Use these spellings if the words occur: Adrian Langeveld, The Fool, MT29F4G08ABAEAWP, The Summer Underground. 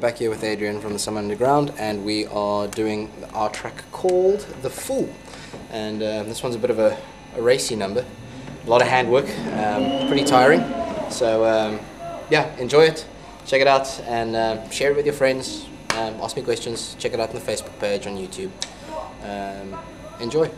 You're back here with Adrian from The Summer Underground, and we are doing our track called The Fool. And this one's a bit of a racy number, a lot of handwork, pretty tiring. So yeah, enjoy it, check it out, and share it with your friends. Ask me questions, check it out on the Facebook page, on YouTube. Enjoy.